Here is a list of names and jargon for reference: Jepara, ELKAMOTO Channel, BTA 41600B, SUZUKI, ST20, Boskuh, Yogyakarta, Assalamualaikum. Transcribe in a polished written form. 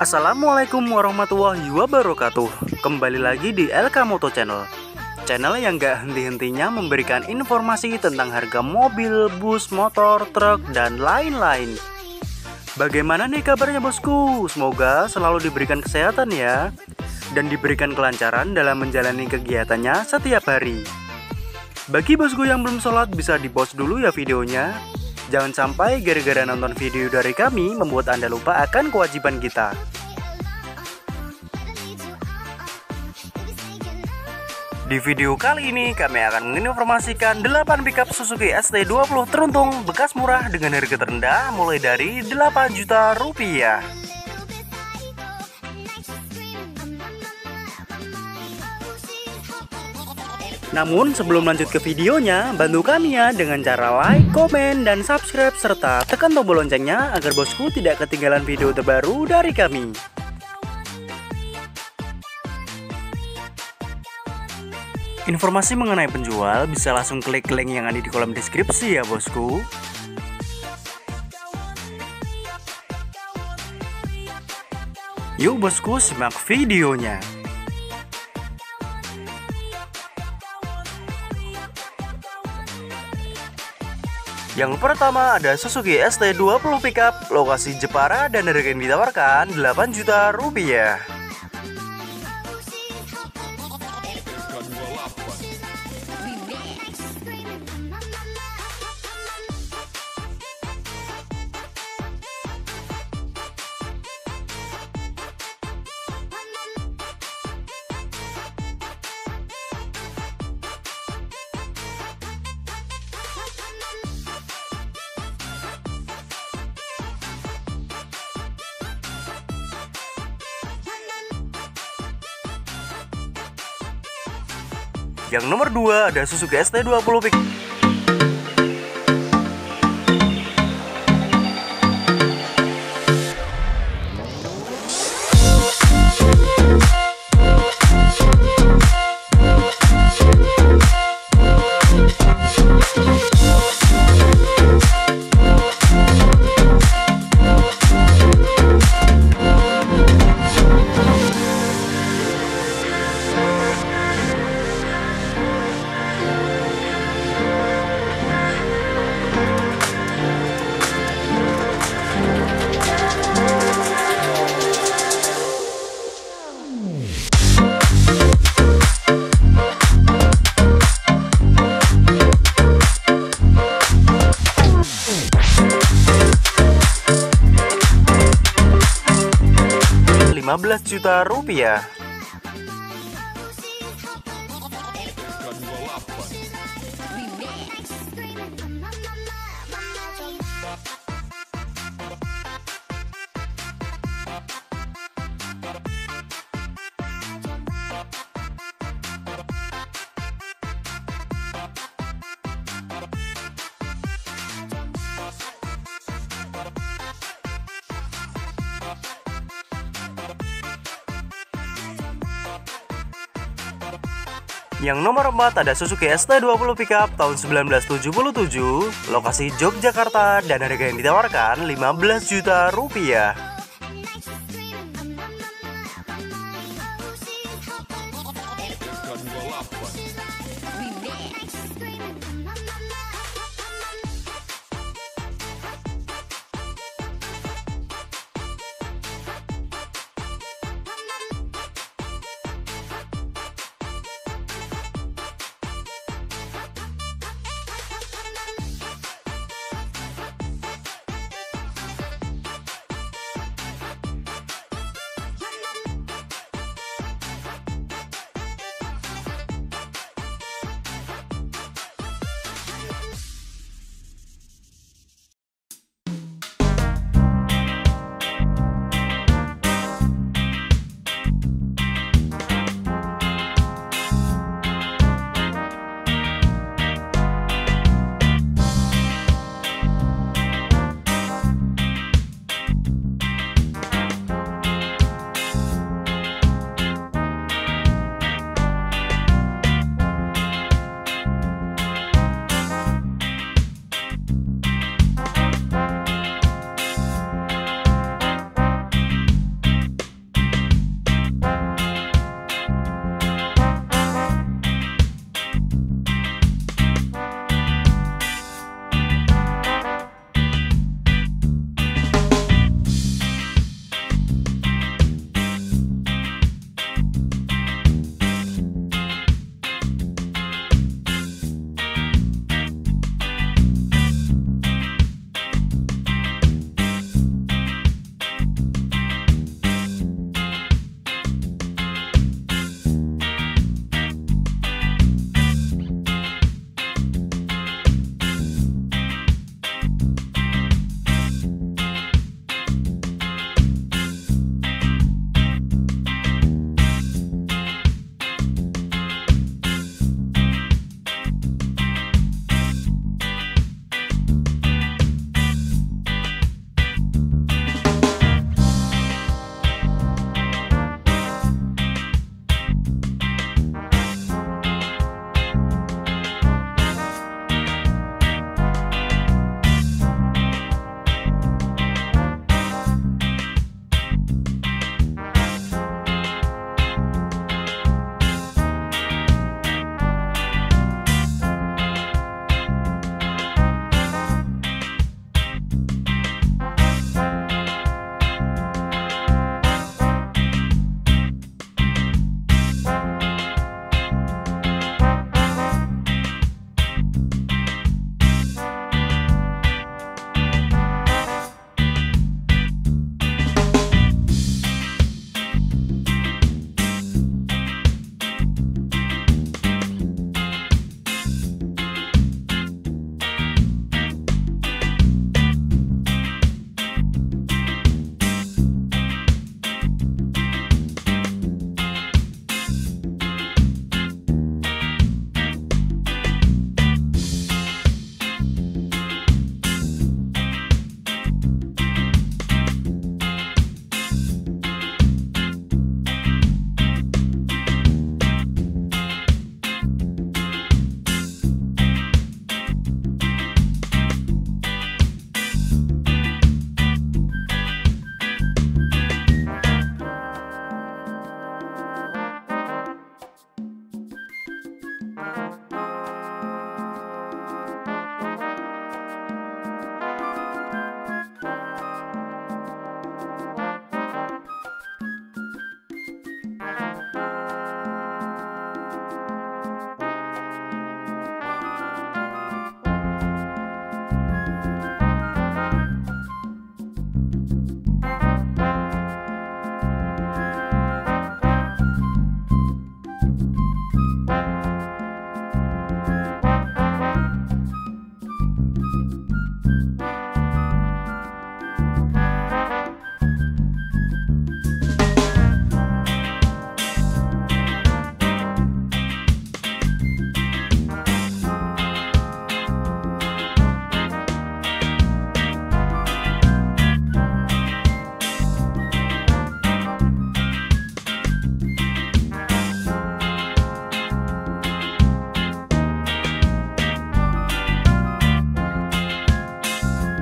Assalamualaikum warahmatullahi wabarakatuh. Kembali lagi di ELKAMOTO Channel. Channel yang gak henti-hentinya memberikan informasi tentang harga mobil, bus, motor, truk, dan lain-lain. Bagaimana nih kabarnya bosku? Semoga selalu diberikan kesehatan ya, dan diberikan kelancaran dalam menjalani kegiatannya setiap hari. Bagi bosku yang belum sholat bisa di-pause dulu ya videonya. Jangan sampai gara-gara nonton video dari kami membuat Anda lupa akan kewajiban kita. Di video kali ini kami akan menginformasikan 8 pickup Suzuki ST20 teruntung bekas murah dengan harga terendah mulai dari Rp8 juta. Namun sebelum lanjut ke videonya, bantu kami ya dengan cara like, komen, dan subscribe, serta tekan tombol loncengnya agar bosku tidak ketinggalan video terbaru dari kami. Informasi mengenai penjual bisa langsung klik link yang ada di kolom deskripsi ya bosku. Yuk bosku, simak videonya. Yang pertama ada Suzuki ST20 pickup lokasi Jepara dan harga yang ditawarkan Rp8 juta. Yang nomor 2 ada Suzuki ST20 pickup. Rp15 juta. Yang nomor 4 ada Suzuki ST20 pickup tahun 1977, lokasi Yogyakarta dan harga yang ditawarkan Rp15 juta.